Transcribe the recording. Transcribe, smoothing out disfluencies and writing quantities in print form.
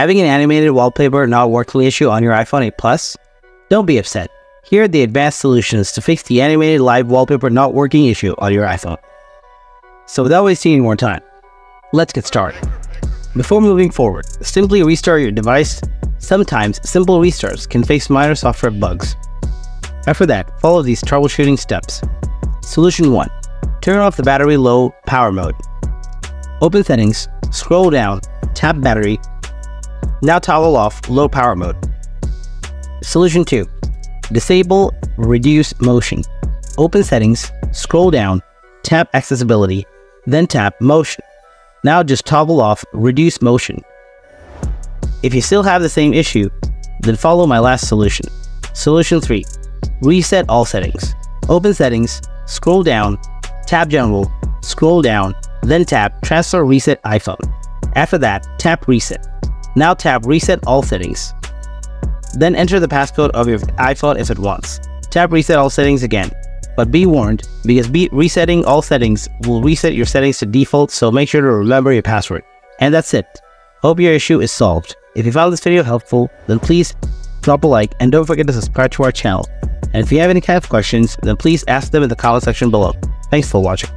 Having an animated wallpaper not work the issue on your iPhone 8 Plus? Don't be upset. Here are the advanced solutions to fix the animated live wallpaper not working issue on your iPhone. So without wasting any more time, let's get started. Before moving forward, simply restart your device. Sometimes simple restarts can fix minor software bugs. After that, follow these troubleshooting steps. Solution 1. Turn off the battery low power mode. Open settings, scroll down, tap battery. Now toggle off low power mode. Solution 2. Disable reduce motion. Open settings, scroll down, tap accessibility, then tap motion. Now just toggle off reduce motion. If you still have the same issue, then follow my last solution. Solution 3. Reset all settings. Open settings, scroll down, tap general, scroll down, then tap transfer reset iPhone. After that, tap reset. Now tap reset all settings. Then enter the passcode of your iPhone if it wants. Tap reset all settings again. But be warned, because resetting all settings will reset your settings to default, so make sure to remember your password. And that's it. Hope your issue is solved. If you found this video helpful, then please drop a like and don't forget to subscribe to our channel. And if you have any kind of questions, then please ask them in the comment section below. Thanks for watching.